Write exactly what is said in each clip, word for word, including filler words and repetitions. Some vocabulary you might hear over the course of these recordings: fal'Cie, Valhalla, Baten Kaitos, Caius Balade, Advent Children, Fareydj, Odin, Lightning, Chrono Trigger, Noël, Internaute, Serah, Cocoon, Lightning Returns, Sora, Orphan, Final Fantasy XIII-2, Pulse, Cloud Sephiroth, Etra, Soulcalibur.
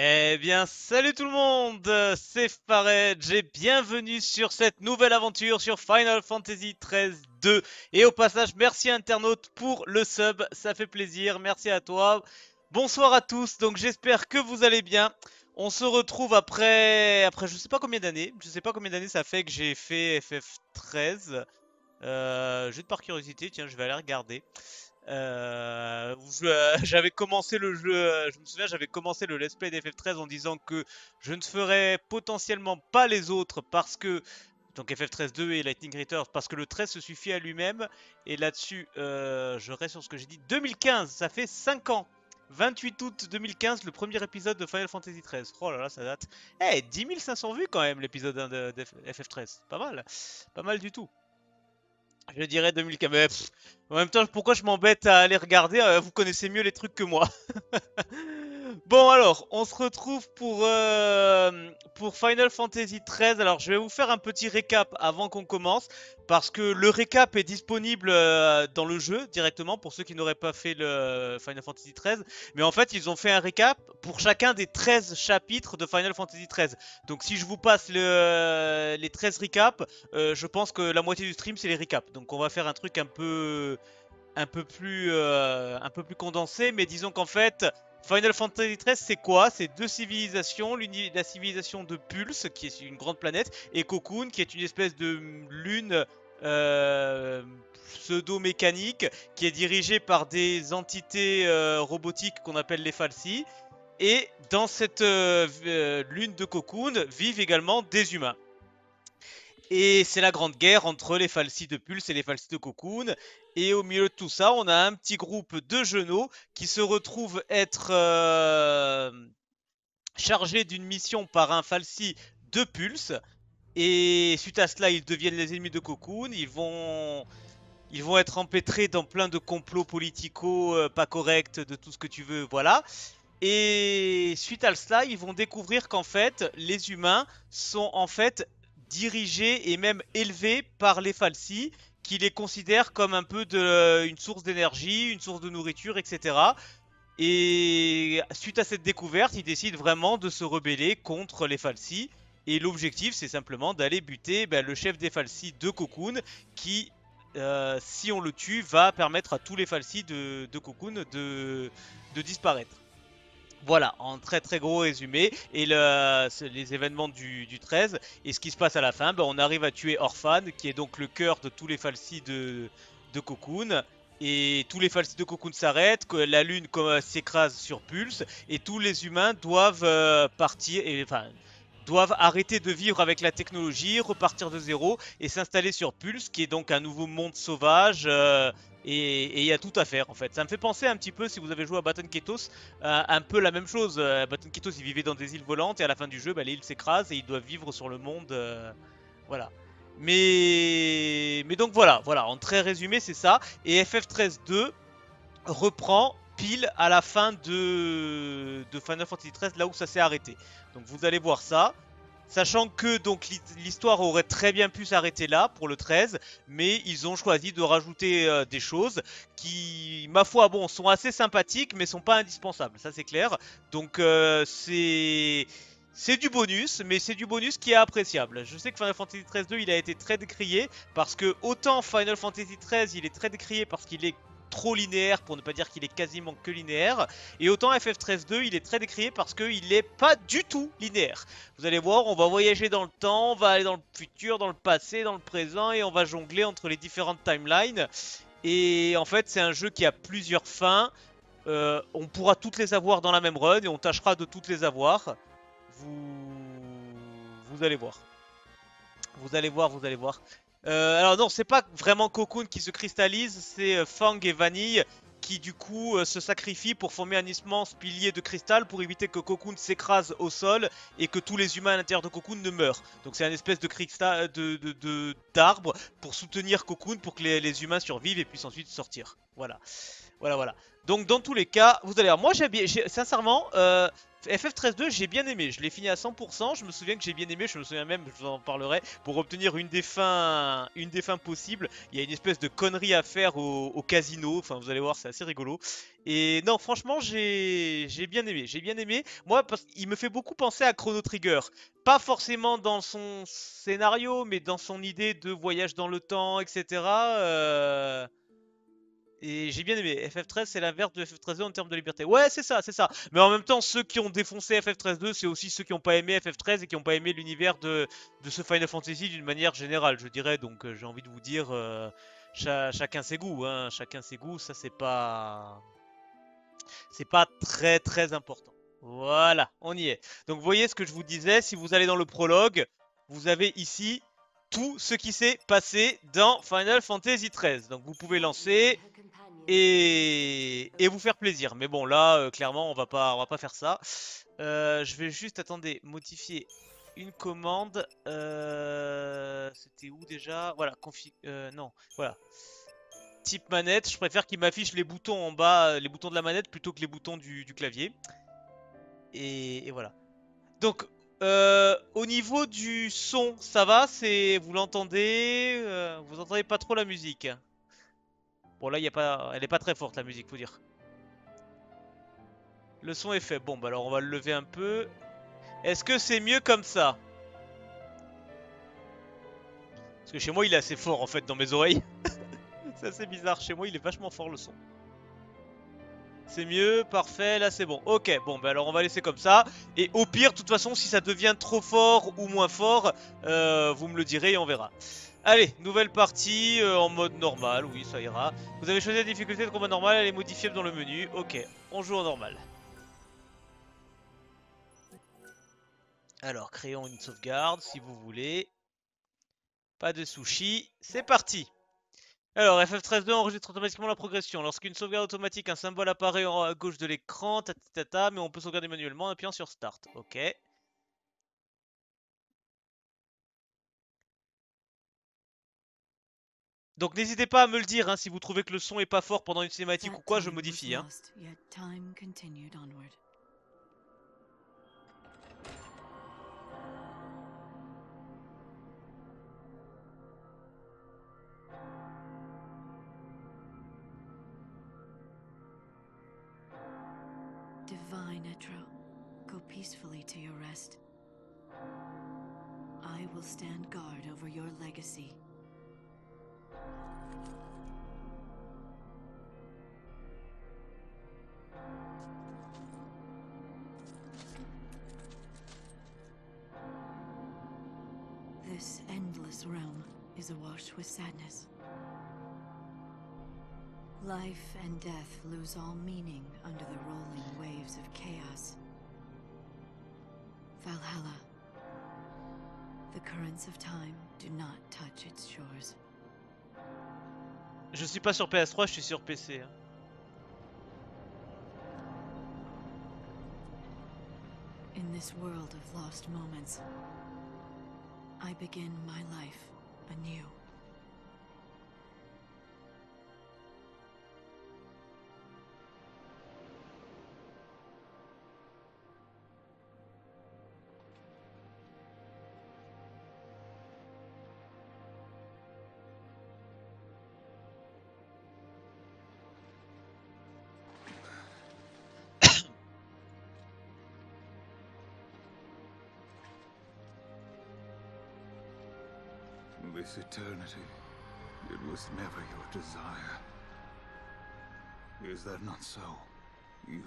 Eh bien, salut tout le monde, c'est Fareydj et bienvenue sur cette nouvelle aventure sur Final Fantasy treize deux. Et au passage, merci à Internaute pour le sub, ça fait plaisir, merci à toi. Bonsoir à tous, donc j'espère que vous allez bien. On se retrouve après, après je sais pas combien d'années, je sais pas combien d'années ça fait que j'ai fait F F treize. Euh, juste par curiosité, tiens, je vais aller regarder. Euh, euh, j'avais commencé le jeu, euh, je me souviens, j'avais commencé le let's play d'F F treize en disant que je ne ferais potentiellement pas les autres parce que, donc F F treize deux et Lightning Returns, parce que le treize se suffit à lui-même. Et là-dessus, euh, je reste sur ce que j'ai dit. deux mille quinze, ça fait cinq ans. vingt-huit août deux mille quinze, le premier épisode de Final Fantasy treize. Oh là là, ça date. Eh, hey, dix mille cinq cents vues quand même, l'épisode de, de F F treize. Pas mal, pas mal du tout. Je dirais deux mille quinze, mais pff, en même temps, pourquoi je m'embête à aller regarder, euh, vous connaissez mieux les trucs que moi. Bon alors, on se retrouve pour, euh, pour Final Fantasy treize. Alors je vais vous faire un petit récap avant qu'on commence, parce que le récap est disponible euh, dans le jeu directement, pour ceux qui n'auraient pas fait le Final Fantasy treize. Mais en fait, ils ont fait un récap pour chacun des treize chapitres de Final Fantasy treize. Donc si je vous passe le, euh, les treize récaps, euh, je pense que la moitié du stream c'est les récaps. Donc on va faire un truc un peu, un peu, plus, euh, un peu plus condensé, mais disons qu'en fait... Final Fantasy treize, c'est quoi? C'est deux civilisations, la civilisation de Pulse, qui est une grande planète, et Cocoon, qui est une espèce de lune euh, pseudo-mécanique, qui est dirigée par des entités euh, robotiques qu'on appelle les fal'Cie. Et dans cette euh, lune de Cocoon vivent également des humains. Et c'est la grande guerre entre les fal'Cie de Pulse et les fal'Cie de Cocoon. Et au milieu de tout ça, on a un petit groupe de genoux qui se retrouvent être euh, chargés d'une mission par un fal'Cie de Pulse. Et suite à cela, ils deviennent les ennemis de Cocoon. Ils vont, ils vont être empêtrés dans plein de complots politico euh, pas corrects, de tout ce que tu veux, voilà. Et suite à cela, ils vont découvrir qu'en fait, les humains sont en fait... dirigés et même élevés par les fal'Cie, qui les considèrent comme un peu de, une source d'énergie, une source de nourriture, et cetera. Et suite à cette découverte, ils décident vraiment de se rebeller contre les fal'Cie. Et l'objectif, c'est simplement d'aller buter ben, le chef des fal'Cie de Cocoon, qui, euh, si on le tue, va permettre à tous les fal'Cie de, de Cocoon de, de disparaître. Voilà, en très très gros résumé, et le, les événements du, du treize, et ce qui se passe à la fin, ben on arrive à tuer Orphan, qui est donc le cœur de tous les fal'Cie de, de Cocoon, et tous les fal'Cie de Cocoon s'arrêtent, la lune s'écrase sur Pulse, et tous les humains doivent euh, partir, et, enfin, doivent arrêter de vivre avec la technologie, repartir de zéro, et s'installer sur Pulse, qui est donc un nouveau monde sauvage... Euh, Et il y a tout à faire en fait. Ça me fait penser un petit peu, si vous avez joué à Baten Kaitos, euh, un peu la même chose. Euh, Baten Kaitos, ils vivaient dans des îles volantes et à la fin du jeu, bah, les îles s'écrasent et ils doivent vivre sur le monde. Euh, voilà. Mais... Mais donc voilà, voilà, en très résumé, c'est ça. Et F F treize deux reprend pile à la fin de, de Final Fantasy treize, là où ça s'est arrêté. Donc vous allez voir ça. Sachant que donc l'histoire aurait très bien pu s'arrêter là pour le treize, mais ils ont choisi de rajouter euh, des choses qui, ma foi, bon, sont assez sympathiques, mais sont pas indispensables, ça c'est clair. Donc euh, c'est c'est du bonus, mais c'est du bonus qui est appréciable. Je sais que Final Fantasy treize deux, il a été très décrié, parce que autant Final Fantasy treize, il est très décrié parce qu'il est trop linéaire, pour ne pas dire qu'il est quasiment que linéaire, et autant F F treize deux il est très décrié parce qu'il n'est pas du tout linéaire. Vous allez voir, on va voyager dans le temps, on va aller dans le futur, dans le passé, dans le présent, et on va jongler entre les différentes timelines. Et en fait c'est un jeu qui a plusieurs fins, euh, on pourra toutes les avoir dans la même run et on tâchera de toutes les avoir. Vous, vous allez voir, vous allez voir, vous allez voir. Euh, alors non, c'est pas vraiment Cocoon qui se cristallise, c'est euh, Fang et Vanille qui du coup euh, se sacrifient pour former un immense pilier de cristal pour éviter que Cocoon s'écrase au sol et que tous les humains à l'intérieur de Cocoon ne meurent. Donc c'est un espèce de cristal de d'arbre pour soutenir Cocoon pour que les, les humains survivent et puissent ensuite sortir. Voilà, voilà, voilà. Donc dans tous les cas, vous allez voir, moi j'ai bien, sincèrement, euh, F F treize deux, j'ai bien aimé, je l'ai fini à cent pour cent, je me souviens que j'ai bien aimé, je me souviens même, je vous en parlerai, pour obtenir une des fins, une des fins possibles, il y a une espèce de connerie à faire au, au casino, enfin vous allez voir, c'est assez rigolo. Et non, franchement, j'ai j'ai bien aimé, j'ai bien aimé. Moi, parce il me fait beaucoup penser à Chrono Trigger. Pas forcément dans son scénario, mais dans son idée de voyage dans le temps, et cetera. Euh... Et j'ai bien aimé. F F treize, c'est l'inverse de F F treize deux en termes de liberté. Ouais, c'est ça, c'est ça. Mais en même temps, ceux qui ont défoncé F F treize deux, c'est aussi ceux qui n'ont pas aimé F F treize et qui n'ont pas aimé l'univers de, de ce Final Fantasy d'une manière générale, je dirais. Donc, euh, j'ai envie de vous dire, euh, cha chacun ses goûts. Hein. Chacun ses goûts, ça, c'est pas... C'est pas très très important. Voilà, on y est. Donc vous voyez ce que je vous disais, si vous allez dans le prologue, vous avez ici tout ce qui s'est passé dans Final Fantasy treize. Donc vous pouvez lancer et, et vous faire plaisir. Mais bon là, euh, clairement, on va pas, on va pas faire ça. Euh, je vais juste, attendez, modifier une commande. Euh, C'était où déjà? Voilà, config... Euh, non, voilà. Type manette, je préfère qu'il m'affiche les boutons en bas, les boutons de la manette plutôt que les boutons du, du clavier. Et, et voilà. Donc, euh, au niveau du son, ça va, c'est vous l'entendez, euh, vous entendez pas trop la musique. Bon là, il y a pas, elle est pas très forte la musique, faut dire. Le son est faible. Bon, bah alors on va le lever un peu. Est-ce que c'est mieux comme ça? Parce que chez moi, il est assez fort en fait dans mes oreilles. C'est assez bizarre, chez moi il est vachement fort le son. C'est mieux, parfait, là c'est bon. Ok, bon bah alors on va laisser comme ça. Et au pire, de toute façon, si ça devient trop fort ou moins fort, euh, vous me le direz et on verra. Allez, nouvelle partie euh, en mode normal, oui ça ira. Vous avez choisi la difficulté de combat normal, elle est modifiable dans le menu. Ok, on joue en normal. Alors, créons une sauvegarde si vous voulez. Pas de sushi, c'est parti. Alors, F F treize deux enregistre automatiquement la progression. Lorsqu'une sauvegarde automatique, un symbole apparaît en haut à gauche de l'écran, tatatata, mais on peut sauvegarder manuellement en appuyant sur Start. Ok. Donc n'hésitez pas à me le dire, hein, si vous trouvez que le son est pas fort pendant une cinématique ou quoi, je modifie. Hein. Divine Etra, go peacefully to your rest. I will stand guard over your legacy. This endless realm is awash with sadness. Life and death lose all meaning under the rolling waves of chaos. Valhalla. The currents of time do not touch its shores. Je suis pas sur P S trois, je suis sur P C. Hein. In this world of lost moments, I begin my life anew. This eternity, it was never your desire. Is that not so? You...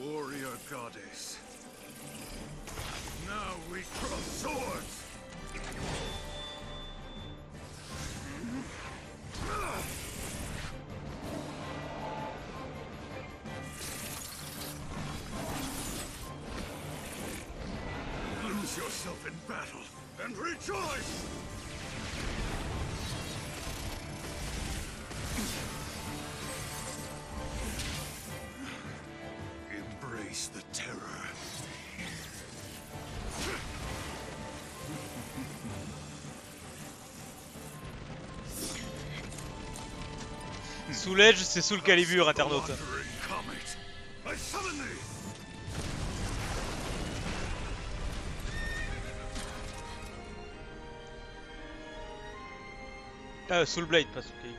Warrior goddess. Now we cross swords! Lose yourself in battle and rejoice! Soulège, c'est Soulcalibur, internaute. Ah, Soulblade, pas Soulcalibur.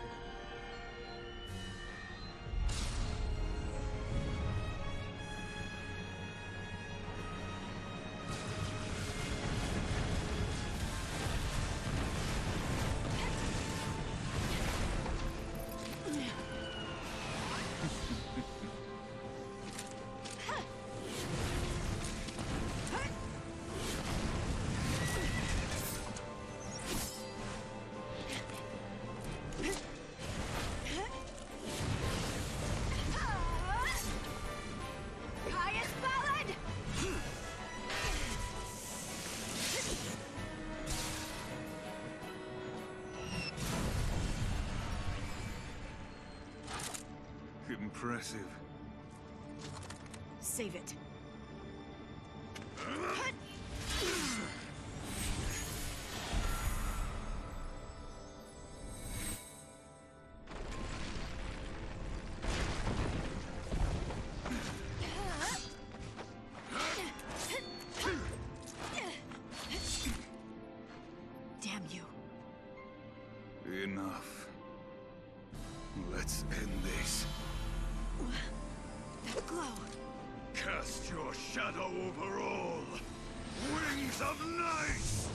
Impressive. Save it. Damn you. Enough. Let's end this. That glow. Cast your shadow over all. Wings of night.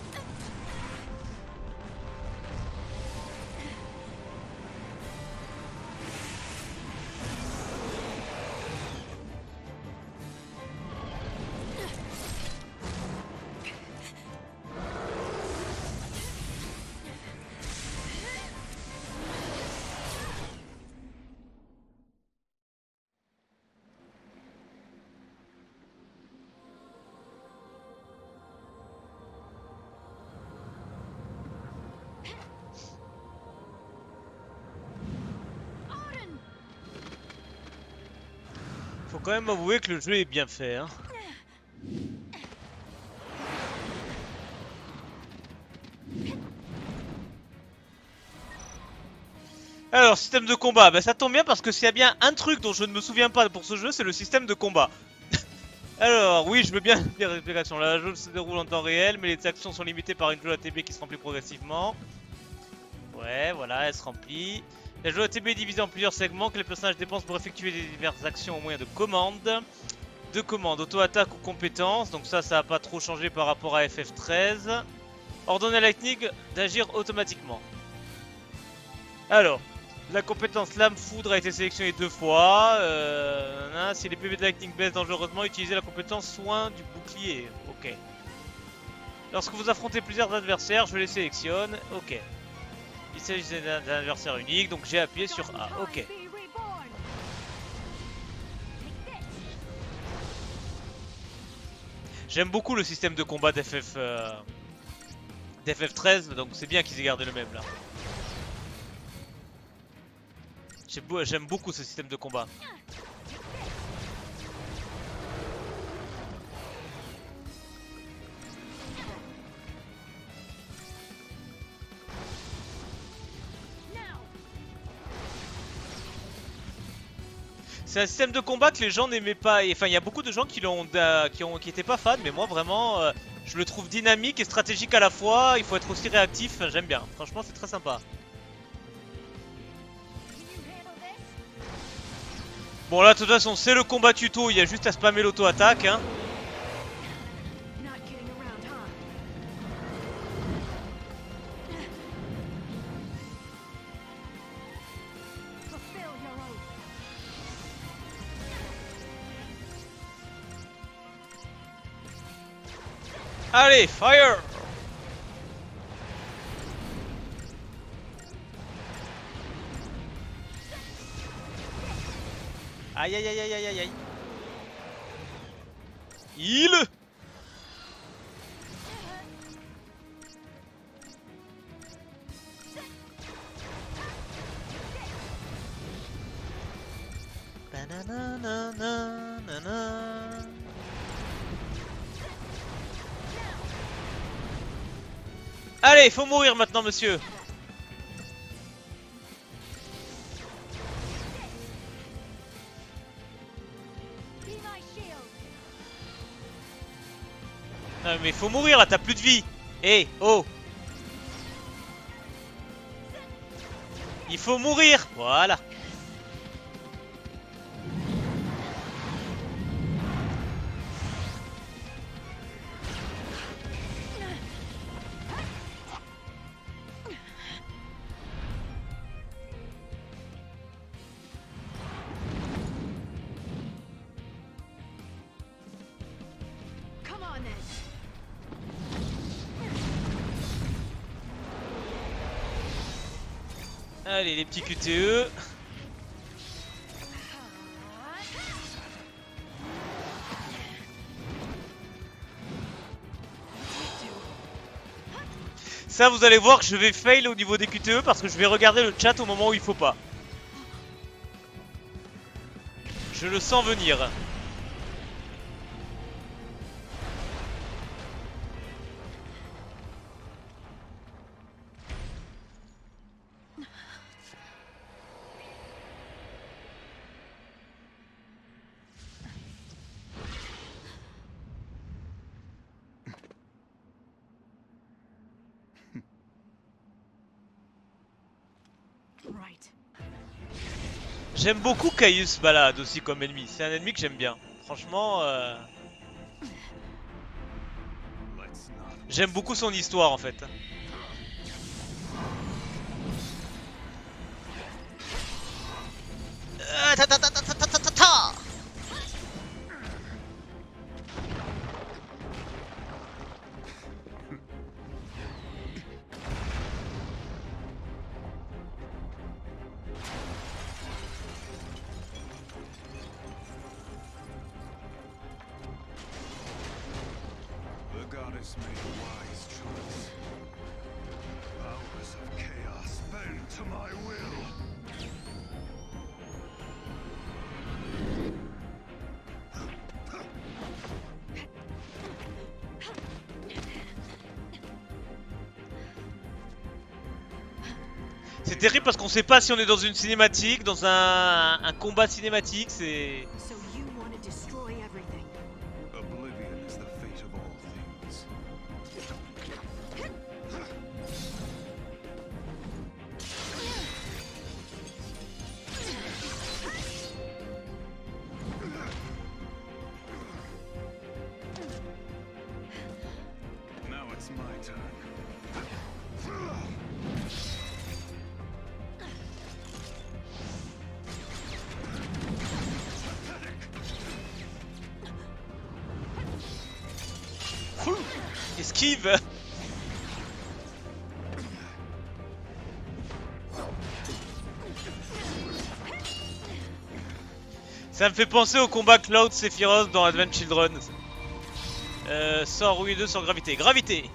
Faut quand même avouer que le jeu est bien fait, hein. Alors, système de combat, bah ça tombe bien parce que s'il y a bien un truc dont je ne me souviens pas pour ce jeu, c'est le système de combat. Alors, oui, je veux bien dire l'explication. La jauge se déroule en temps réel, mais les actions sont limitées par une jauge A T B qui se remplit progressivement. Ouais, voilà, elle se remplit. La jauge A T B est divisée en plusieurs segments que les personnages dépensent pour effectuer diverses actions au moyen de commandes. Deux commandes, auto-attaque ou compétences, donc ça, ça n'a pas trop changé par rapport à F F treize. Ordonner à Lightning d'agir automatiquement. Alors, la compétence lame foudre a été sélectionnée deux fois. Euh, hein, si les P V de Lightning baissent dangereusement, utilisez la compétence soin du bouclier. Ok. Lorsque vous affrontez plusieurs adversaires, je les sélectionne. Ok. Il s'agit d'un adversaire unique, donc j'ai appuyé sur A. Ok. J'aime beaucoup le système de combat d'F F euh, d'F F treize, donc c'est bien qu'ils aient gardé le même là. J'aime beaucoup ce système de combat. C'est un système de combat que les gens n'aimaient pas. Enfin, il y a beaucoup de gens qui l'ont, euh, qui ont, qui étaient pas fans, mais moi vraiment, euh, je le trouve dynamique et stratégique à la fois. Il faut être aussi réactif. J'aime bien. Franchement, c'est très sympa. Bon, là, de toute façon, c'est le combat tuto. Il y a juste à spammer l'auto-attaque, hein. Allez, fire! Aïe aïe aïe aïe aïe aïe aïe. Il Allez, faut mourir maintenant, monsieur. Non mais faut mourir là, t'as plus de vie. Eh hey, oh. Il faut mourir. Voilà. Allez, les petits Q T E. Ça, vous allez voir que je vais fail au niveau des Q T E parce que je vais regarder le chat au moment où il faut pas. Je le sens venir. J'aime beaucoup Caius Balade aussi comme ennemi, c'est un ennemi que j'aime bien. Franchement, euh... j'aime beaucoup son histoire en fait. C'est terrible parce qu'on sait pas si on est dans une cinématique, dans un, un combat cinématique, c'est... Esquive. Ça me fait penser au combat Cloud Sephiroth dans Advent Children. Euh, sort ruineux sur gravité. Gravité.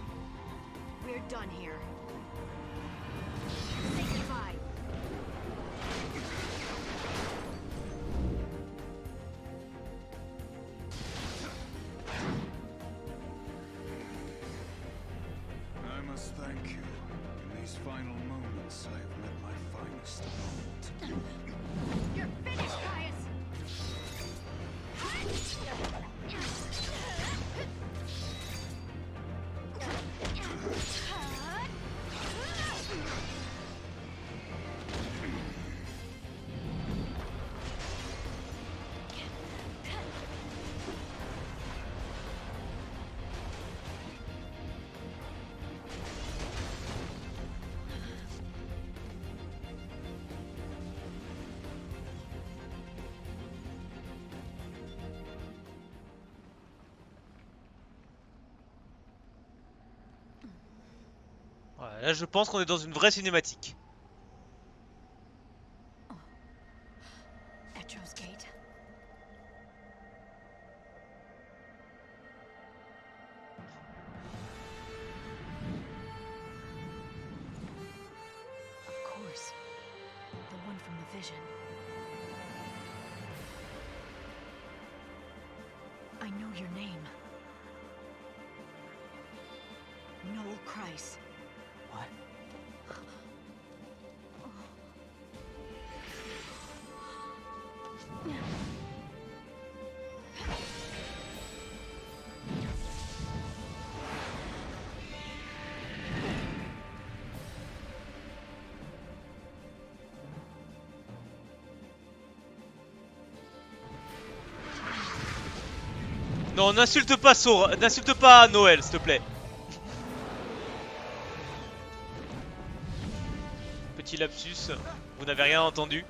Là, je pense qu'on est dans une vraie cinématique. Yeah. Non, n'insulte pas Sora, n'insulte pas Noël, s'il te plaît. Petit lapsus, vous n'avez rien entendu.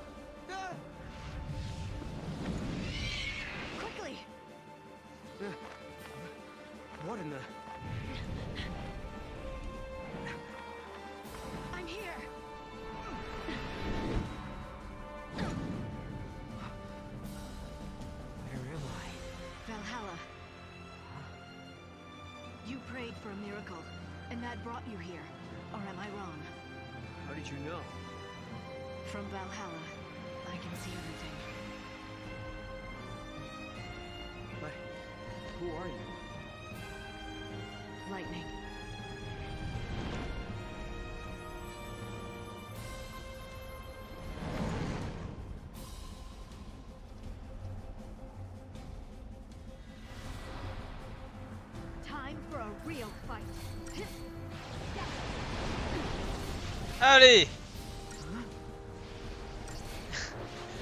Allez,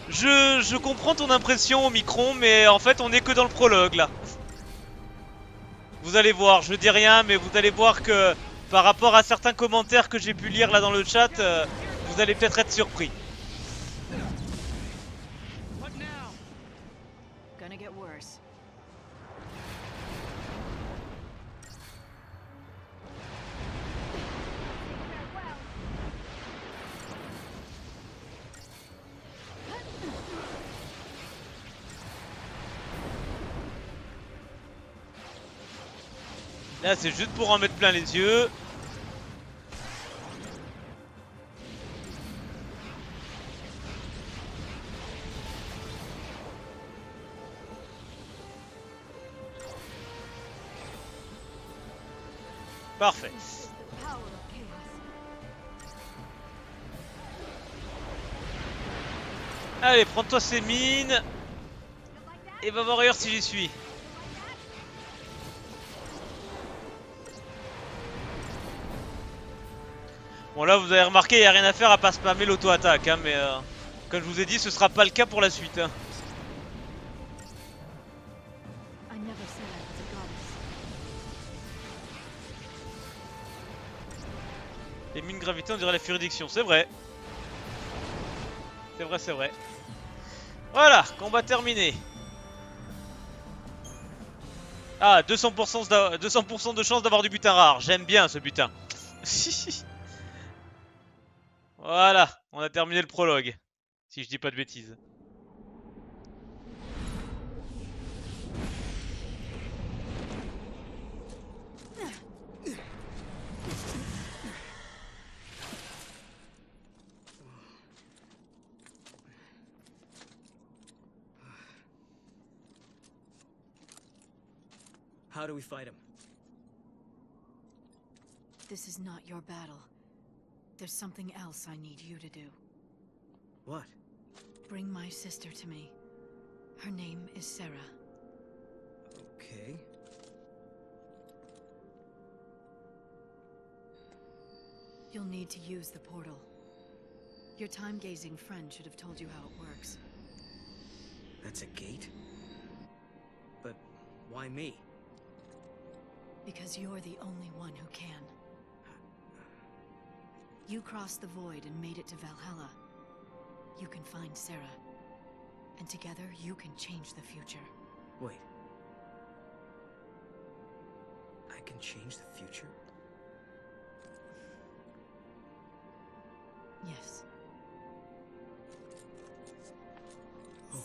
je, je comprends ton impression au micron, mais en fait on n'est que dans le prologue là. Vous allez voir, je dis rien, mais vous allez voir que par rapport à certains commentaires que j'ai pu lire là dans le chat, euh, vous allez peut-être être surpris. Là c'est juste pour en mettre plein les yeux. Parfait. Allez, prends-toi ces mines et va voir ailleurs si j'y suis. Bon là vous avez remarqué, il n'y a rien à faire à pas spammer l'auto-attaque hein, mais euh, comme je vous ai dit, ce sera pas le cas pour la suite hein. Les mines gravitées on dirait la furidiction, c'est vrai. C'est vrai, c'est vrai. Voilà, combat terminé. Ah, deux cents pour cent de chance d'avoir du butin rare, j'aime bien ce butin. Voilà, on a terminé le prologue, si je dis pas de bêtises. How do we fight him? This is not your battle. There's something else I need you to do. What? Bring my sister to me. Her name is Serah. Okay. You'll need to use the portal. Your time-gazing friend should have told you how it works. That's a gate? But why me? Because you're the only one who can. You crossed the void and made it to Valhalla. You can find Serah. And together, you can change the future. Wait. I can change the future? Yes. Oh.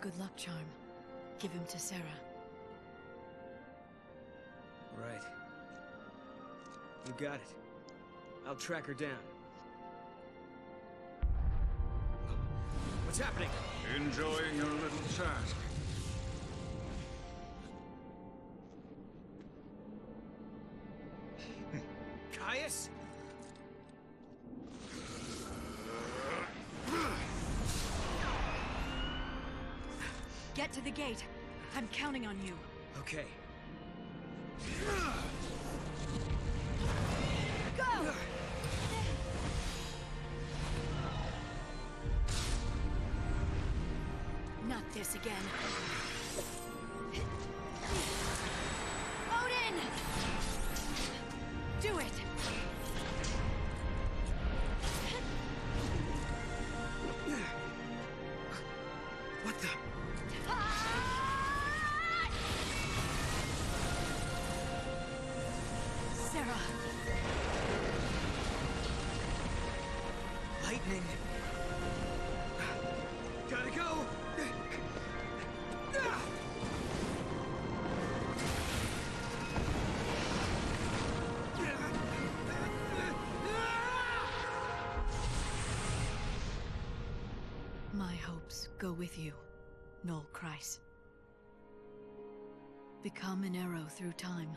Good luck charm. Give him to Serah. Right. You got it. I'll track her down. What's happening? Enjoying your little task. Caius? Get to the gate. I'm counting on you. Okay. Not this again. Odin! Do it! What the? Ah! Serah! Lightning! Gotta go! My hopes go with you, Noël cries. Become an arrow through time,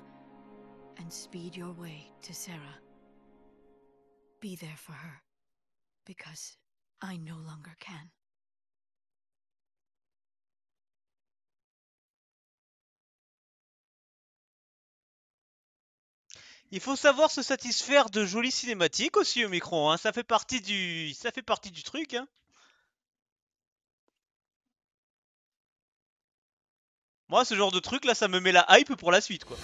and speed your way to Serah. Be there for her, because I no longer can. Il faut savoir se satisfaire de jolies cinématiques aussi au micro, hein. Ça fait partie du, ça fait partie du truc, hein. Moi, ce genre de truc là, ça me met la hype pour la suite, quoi.